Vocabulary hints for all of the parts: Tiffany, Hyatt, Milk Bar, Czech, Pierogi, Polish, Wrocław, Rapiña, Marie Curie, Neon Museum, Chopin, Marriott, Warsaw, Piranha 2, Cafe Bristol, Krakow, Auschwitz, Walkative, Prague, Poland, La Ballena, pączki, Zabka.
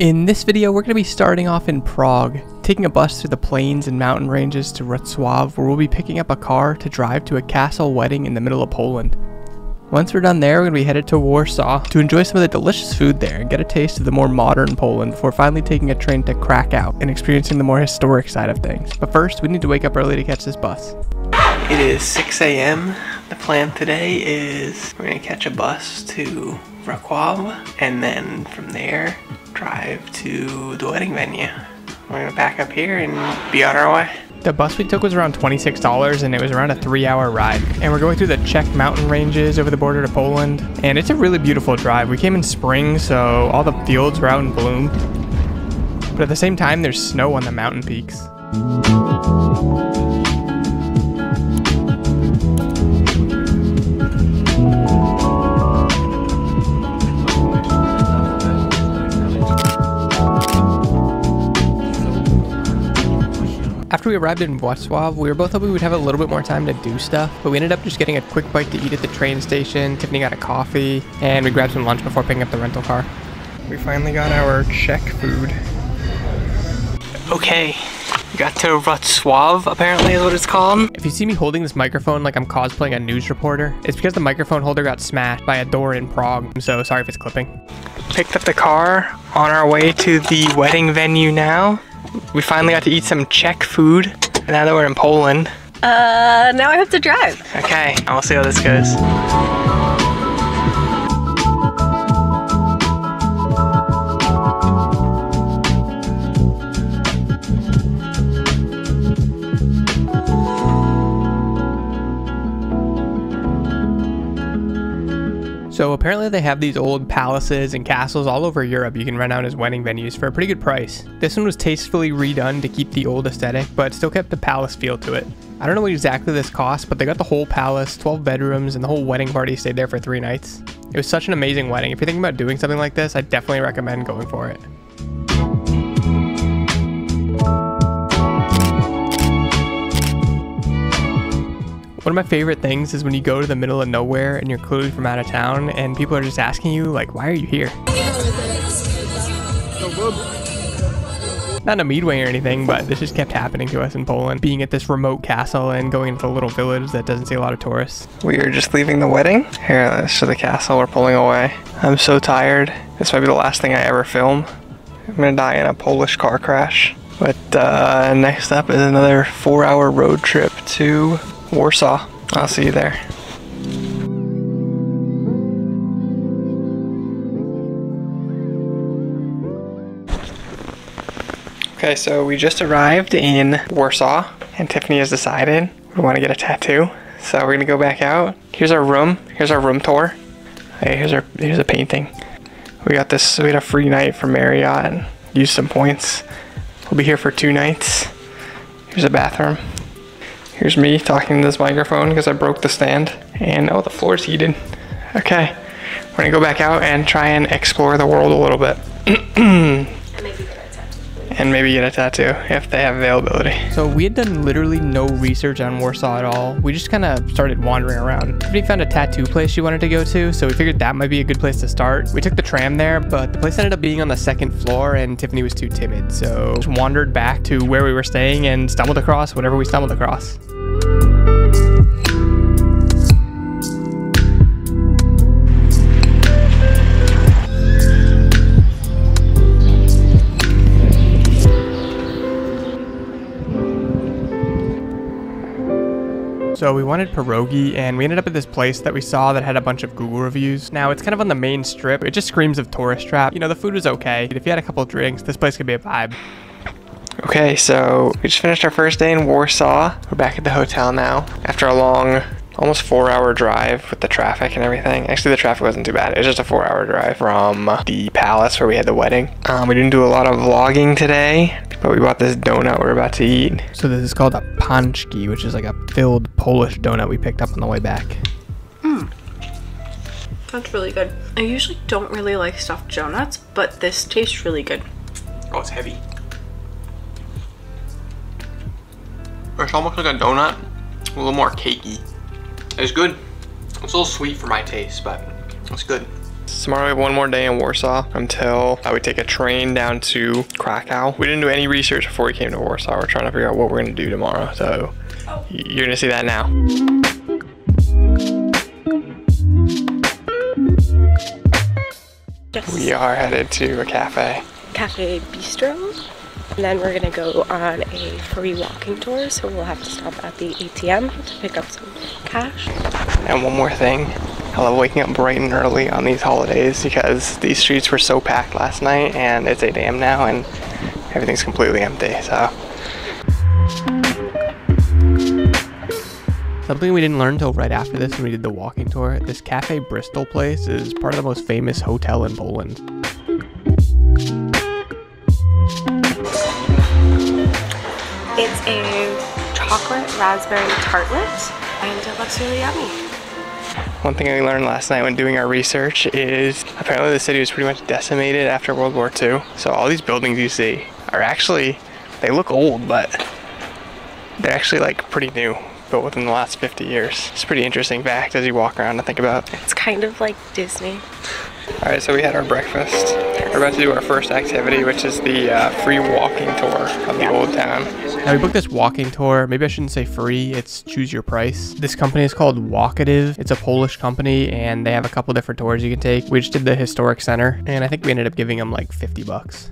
In this video, we're going to be starting off in Prague, taking a bus through the plains and mountain ranges to Wrocław, where we'll be picking up a car to drive to a castle wedding in the middle of Poland. Once we're done there, we're going to be headed to Warsaw to enjoy some of the delicious food there and get a taste of the more modern Poland before finally taking a train to Krakow and experiencing the more historic side of things. But first, we need to wake up early to catch this bus. It is 6 a.m. The plan today is we're going to catch a bus to Wrocław and then from there drive to the wedding venue. We're gonna back up here and be on our way. The bus we took was around $26 and it was around a 3-hour ride. And we're going through the Czech mountain ranges over the border to Poland. And it's a really beautiful drive. We came in spring, so all the fields were out in bloom. But at the same time, there's snow on the mountain peaks. After we arrived in Wrocław, we were both hoping we'd have a little bit more time to do stuff, but we ended up just getting a quick bite to eat at the train station, Tiffany got a coffee, and we grabbed some lunch before picking up the rental car. We finally got our Czech food. Okay, we got to Wrocław, apparently is what it's called. If you see me holding this microphone like I'm cosplaying a news reporter, it's because the microphone holder got smashed by a door in Prague, I'm so sorry if it's clipping. Picked up the car, on our way to the wedding venue now. We finally got to eat some Czech food, and now that we're in Poland. Now I have to drive. Okay, I'll see how this goes. So apparently they have these old palaces and castles all over Europe you can rent out as wedding venues for a pretty good price. This one was tastefully redone to keep the old aesthetic, but still kept the palace feel to it. I don't know what exactly this cost, but they got the whole palace, 12 bedrooms, and the whole wedding party stayed there for 3 nights. It was such an amazing wedding. If you're thinking about doing something like this, I definitely recommend going for it. One of my favorite things is when you go to the middle of nowhere and you're clearly from out of town and people are just asking you, like, why are you here? Not in a midway or anything, but this just kept happening to us in Poland, being at this remote castle and going into a little village that doesn't see a lot of tourists. We are just leaving the wedding. Here, this is the castle. We're pulling away. I'm so tired. This might be the last thing I ever film. I'm gonna die in a Polish car crash. But next up is another 4-hour road trip to Warsaw. I'll see you there. Okay, so we just arrived in Warsaw and Tiffany has decided we want to get a tattoo. So we're gonna go back out. Here's our room. Here's our room tour. Hey, here's a painting. We got this, we had a free night from Marriott and used some points. We'll be here for 2 nights. Here's a bathroom. Here's me talking to this microphone because I broke the stand. And oh, the floor's heated. Okay, we're gonna go back out and try and explore the world a little bit. And maybe get a tattoo if they have availability. So we had done literally no research on Warsaw at all. We just kind of started wandering around. Tiffany found a tattoo place she wanted to go to, so we figured that might be a good place to start. We took the tram there, but the place ended up being on the 2nd floor and Tiffany was too timid. So just wandered back to where we were staying and stumbled across whatever we stumbled across. So we wanted pierogi and we ended up at this place that we saw that had a bunch of Google reviews. Now it's kind of on the main strip. It just screams of tourist trap. You know, the food was okay. If you had a couple of drinks, this place could be a vibe. Okay, so we just finished our first day in Warsaw. We're back at the hotel now after a long, almost 4-hour drive with the traffic and everything. Actually, the traffic wasn't too bad. It was just a 4-hour drive from the palace where we had the wedding. We didn't do a lot of vlogging today, but we bought this donut we're about to eat. So this is called a pączki, which is like a filled Polish donut we picked up on the way back. Mmm. That's really good. I usually don't really like stuffed donuts, but this tastes really good. Oh, it's heavy. It's almost like a donut, a little more cakey. It's good. It's a little sweet for my taste, but it's good. Tomorrow we have one more day in Warsaw until we take a train down to Krakow. We didn't do any research before we came to Warsaw. We're trying to figure out what we're gonna do tomorrow. So you're gonna see that now. Yes. We are headed to a cafe. Cafe Bistro. And then we're gonna go on a free walking tour, so we'll have to stop at the ATM to pick up some cash. And one more thing, I love waking up bright and early on these holidays because these streets were so packed last night, and it's 8 a.m. now and everything's completely empty, so. Something we didn't learn until right after this when we did the walking tour, this Cafe Bristol place is part of the most famous hotel in Poland. It's a chocolate raspberry tartlet, and it looks really yummy. One thing we learned last night when doing our research is apparently the city was pretty much decimated after World War II. So all these buildings you see are actually, they look old, but they're actually like pretty new, built within the last 50 years. It's a pretty interesting fact as you walk around to think about. It's kind of like Disney. All right, so we had our breakfast. We're about to do our first activity, which is the free walking tour of the old town. Now we booked this walking tour. Maybe I shouldn't say free, it's choose your price. This company is called Walkative. It's a Polish company and they have a couple different tours you can take. We just did the historic center and I think we ended up giving them like 50 bucks.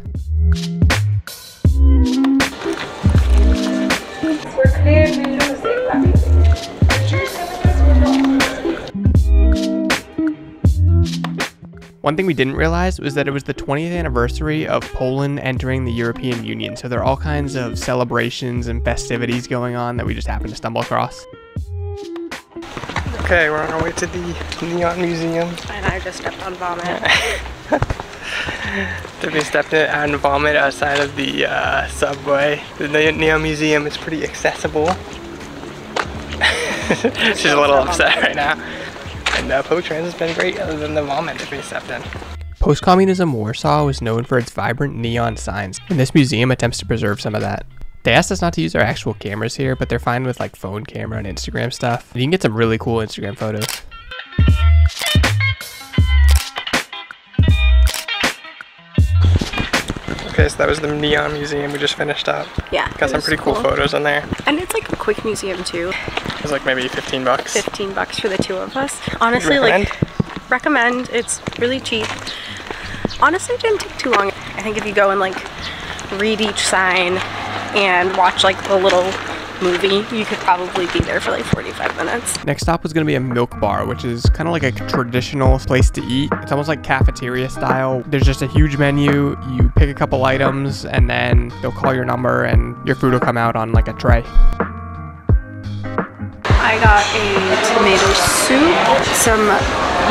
One thing we didn't realize was that it was the 20th anniversary of Poland entering the European Union, so there are all kinds of celebrations and festivities going on that we just happened to stumble across. Okay, we're on our way to the Neon Museum. And I just stepped on vomit. Tiffany stepped on vomit outside of the subway. The Neon Museum is pretty accessible. She's a little upset right now. And public transit has been great other than the vomit that we stepped in. Post-communism Warsaw was known for its vibrant neon signs, and this museum attempts to preserve some of that. They asked us not to use our actual cameras here, but they're fine with like phone camera and Instagram stuff. You can get some really cool Instagram photos. Okay, so that was the Neon Museum we just finished up. Yeah. Got some pretty cool photos in there. And it's like a quick museum too. It was like maybe 15 bucks. 15 bucks for the two of us. Honestly, like, recommend. It's really cheap. Honestly, it didn't take too long. I think if you go and like read each sign and watch like a little movie, you could probably be there for like 45 minutes. Next stop was going to be a Milk Bar, which is kind of like a traditional place to eat. It's almost like cafeteria style. There's just a huge menu. You pick a couple items and then they'll call your number and your food will come out on like a tray. I got a tomato soup, some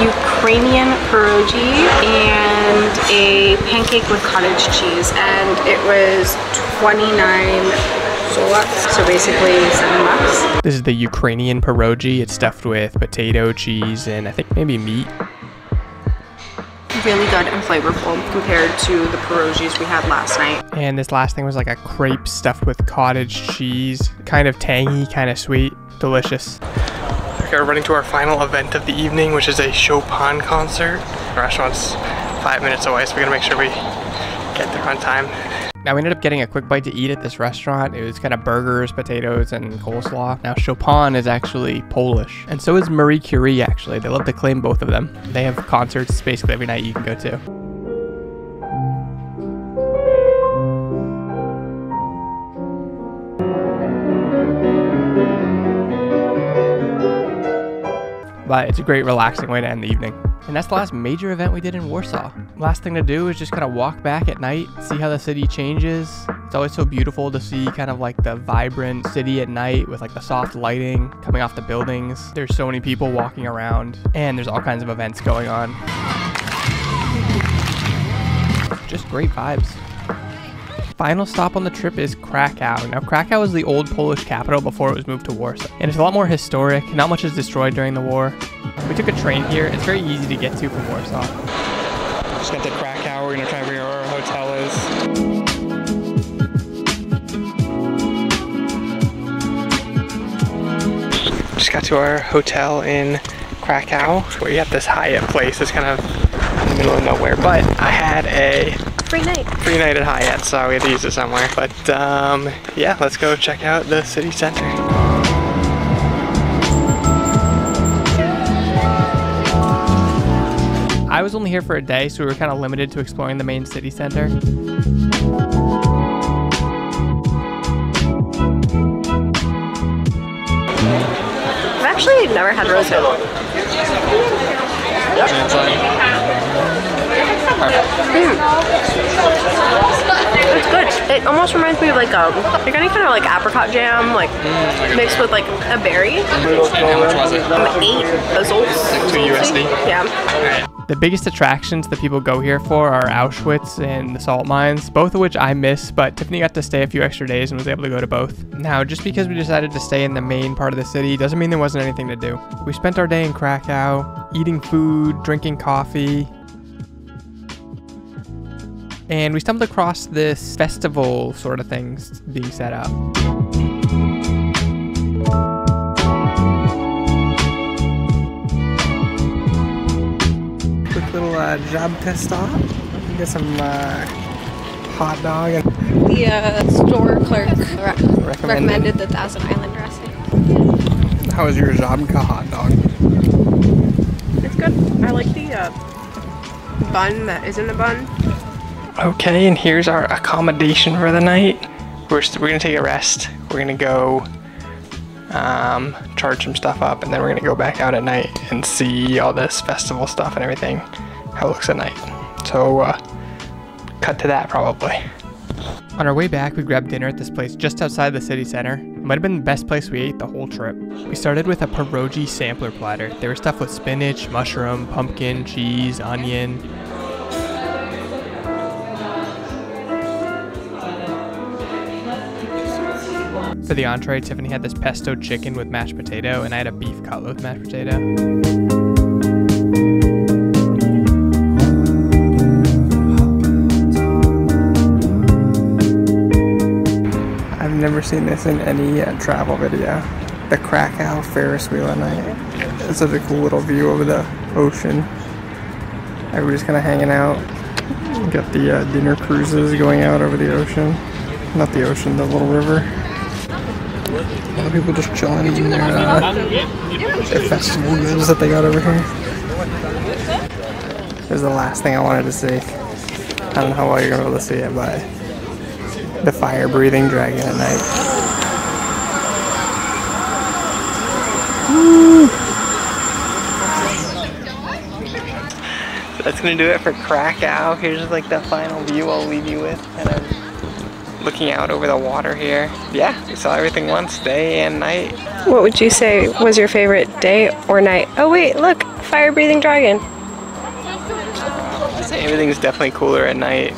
Ukrainian pierogi, and a pancake with cottage cheese, and it was 29 zlotys, so basically 7 bucks. This is the Ukrainian pierogi. It's stuffed with potato, cheese, and I think maybe meat. Really good and flavorful compared to the pierogies we had last night. And this last thing was like a crepe stuffed with cottage cheese, kind of tangy, kind of sweet, delicious. Okay, we're running to our final event of the evening, which is a Chopin concert. The restaurant's 5 minutes away, so we gotta make sure we get there on time. Now we ended up getting a quick bite to eat at this restaurant. It was kind of burgers, potatoes, and coleslaw. Now Chopin is actually Polish, and so is Marie Curie actually. They love to claim both of them. They have concerts basically every night you can go to. But it's a great relaxing way to end the evening. And that's the last major event we did in Warsaw. Last thing to do is just kind of walk back at night, see how the city changes. It's always so beautiful to see kind of like the vibrant city at night with like the soft lighting coming off the buildings. There's so many people walking around and there's all kinds of events going on. Just great vibes. Final stop on the trip is Krakow. Now Krakow was the old Polish capital before it was moved to Warsaw. And it's a lot more historic, not much is destroyed during the war. We took a train here, it's very easy to get to from Warsaw. Just got to Krakow, we're gonna try to figure out where our hotel is. Just got to our hotel in Krakow. We got this Hyatt place, it's kind of middle of nowhere, but I had a free night at Hyatt, so we had to use it somewhere. But yeah, let's go check out the city center. I was only here for a day, so we were kind of limited to exploring the main city center. I've actually never had rosewood. It's good. It almost reminds me of like you're getting kind of like apricot jam, like mixed with like a berry. How much was it? 8 bezels. $2. Yeah. The biggest attractions that people go here for are Auschwitz and the salt mines, both of which I miss, but Tiffany got to stay a few extra days and was able to go to both. Now, just because we decided to stay in the main part of the city doesn't mean there wasn't anything to do. We spent our day in Krakow, eating food, drinking coffee, and we stumbled across this festival sort of things being set up. Little Zabka stop. Get some hot dog. And the store clerk recommended the Thousand Island dressing. How was your Zabka hot dog? It's good. I like the bun that isn't a bun. Okay, and here's our accommodation for the night. We're gonna take a rest. We're gonna go charge some stuff up, and then we're gonna go back out at night and see all this festival stuff and everything, how it looks at night. So cut to that probably. On our way back, we grabbed dinner at this place just outside the city center. It might have been the best place we ate the whole trip. We started with a pierogi sampler platter. There was stuff with spinach, mushroom, pumpkin, cheese, onion. For the entree, Tiffany had this pesto chicken with mashed potato, and I had a beef cutlet with mashed potato. I've never seen this in any travel video. The Krakow Ferris wheel at night. It's such a cool little view over the ocean. Everybody's kind of hanging out. Got the dinner cruises going out over the ocean. Not the ocean, the little river. A lot of people just chilling in their festival goods that they got over here. It was the last thing I wanted to see. I don't know how well you're going to be able to see it, but the fire-breathing dragon at night. So that's going to do it for Krakow. Here's like the final view I'll leave you with. And I'm looking out over the water here. Yeah, we saw everything once, day and night. What would you say was your favorite day or night? Oh wait, look, fire-breathing dragon. I'd say everything's definitely cooler at night.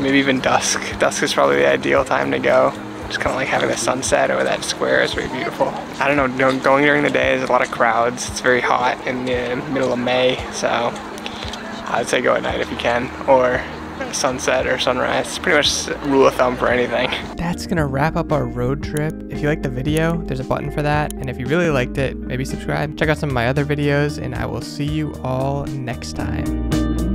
Maybe even dusk. Dusk is probably the ideal time to go. Just kind of like having the sunset over that square is very beautiful. I don't know, going during the day, there's a lot of crowds. It's very hot in the middle of May, so I'd say go at night if you can, or sunset or sunrise. It's pretty much rule of thumb for anything. That's gonna wrap up our road trip. If you liked the video, there's a button for that, and if you really liked it, maybe subscribe, check out some of my other videos, and I will see you all next time.